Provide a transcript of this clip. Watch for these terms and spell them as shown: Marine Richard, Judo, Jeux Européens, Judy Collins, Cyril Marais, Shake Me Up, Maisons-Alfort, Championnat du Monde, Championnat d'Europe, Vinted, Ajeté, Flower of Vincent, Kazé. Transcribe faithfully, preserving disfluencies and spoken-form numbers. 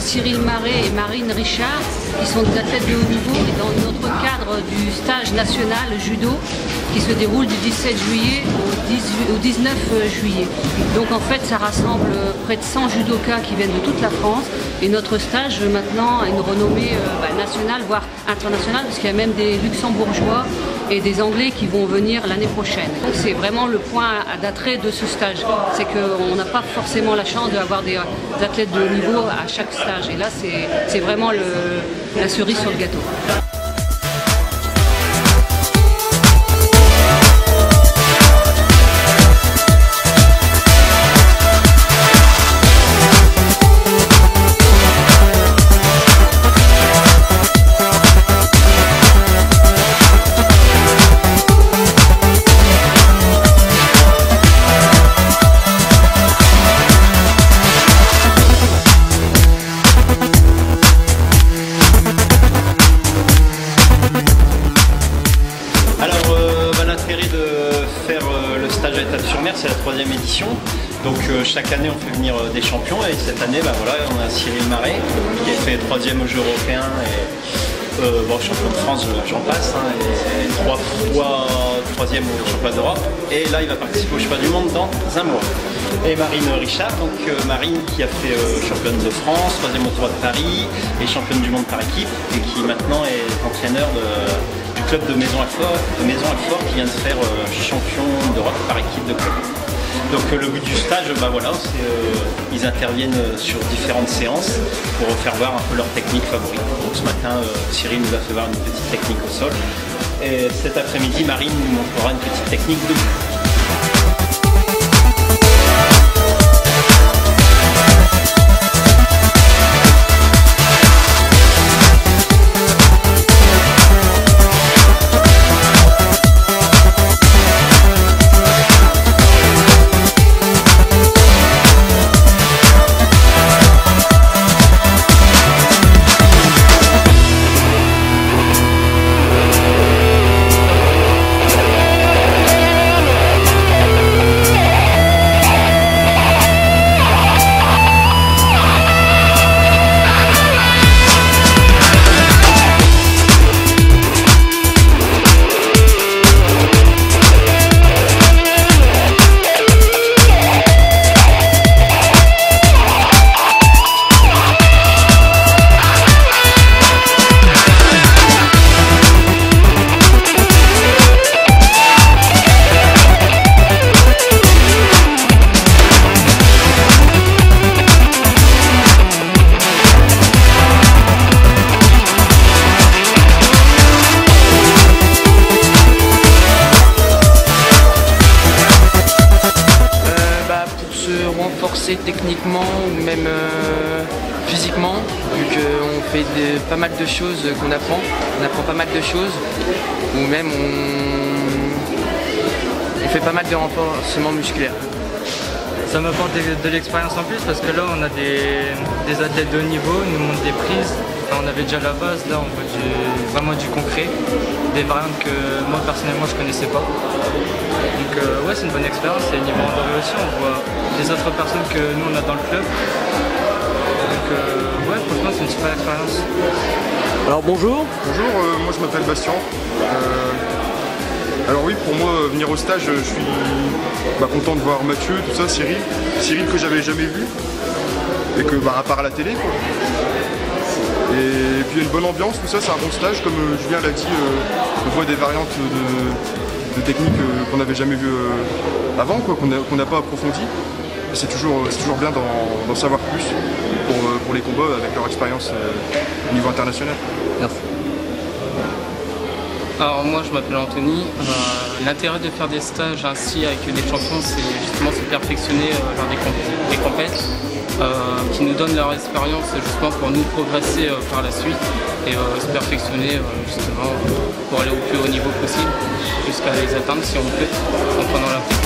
Cyril Marais et Marine Richard, qui sont des athlètes de haut niveau, et dans notre cadre du stage national judo qui se déroule du dix-sept juillet au dix-neuf juillet. Donc en fait, ça rassemble près de cent judokas qui viennent de toute la France, et notre stage maintenant a une renommée nationale, voire internationale, parce qu'il y a même des luxembourgeois et des Anglais qui vont venir l'année prochaine. Donc c'est vraiment le point d'attrait de ce stage, c'est qu'on n'a pas forcément la chance d'avoir des athlètes de haut niveau à chaque stage, et là c'est vraiment le, la cerise sur le gâteau. C'est la troisième édition, donc euh, chaque année on fait venir euh, des champions, et cette année bah, voilà, on a Cyril Marais qui a fait troisième aux Jeux Européens et euh, bon, champion de France, j'en passe, hein, et trois fois troisième au Championnat d'Europe, et là il va participer au Championnat du Monde dans un mois. Et Marine Richard, donc euh, Marine qui a fait euh, championne de France, troisième au tournoi de Paris et championne du monde par équipe, et qui maintenant est entraîneur de club de Maisons-Alfort, de Maisons-Alfort qui vient de faire euh, champion d'Europe par équipe de club. Donc euh, le but du stage, bah, voilà, c'est euh, ils interviennent euh, sur différentes séances pour faire voir un peu leur technique favorite. Donc ce matin, euh, Cyril nous a fait voir une petite technique au sol, et cet après-midi, Marine nous montrera une petite technique de but. Renforcer techniquement ou même euh, physiquement, vu qu'on fait de, pas mal de choses qu'on apprend, on apprend pas mal de choses, ou même on, on fait pas mal de renforcement musculaire. Ça m'apporte de, de l'expérience en plus, parce que là on a des, des athlètes de haut niveau, ils nous montrent des prises, enfin, on avait déjà la base, là on voit du, vraiment du concret, des variantes que moi personnellement je connaissais pas. Donc euh, ouais, c'est une bonne expérience, et niveau endurance aussi, on voit les autres personnes que nous on a dans le club. Donc euh, ouais, franchement c'est une super expérience. Alors bonjour. Bonjour, euh, moi je m'appelle Bastien. Euh, alors oui, pour moi venir au stage, je suis bah, content de voir Mathieu, tout ça, Cyril. Cyril que j'avais jamais vu, et que bah, à part à la télé quoi. Et, et puis il y a une bonne ambiance, tout ça, c'est un bon stage, comme euh, Julien l'a dit, euh, on voit des variantes de... de techniques qu'on n'avait jamais vues avant, qu'on qu n'a pas approfondies. C'est toujours, toujours bien d'en savoir plus pour, pour les combats avec leur expérience au niveau international. Merci. Alors moi je m'appelle Anthony. Euh, L'intérêt de faire des stages ainsi avec des champions, c'est justement se perfectionner lors des compètes, euh, qui nous donnent leur expérience justement pour nous progresser euh, par la suite, et euh, se perfectionner euh, justement pour aller au plus haut niveau possible, jusqu'à les atteindre si on peut, en prenant la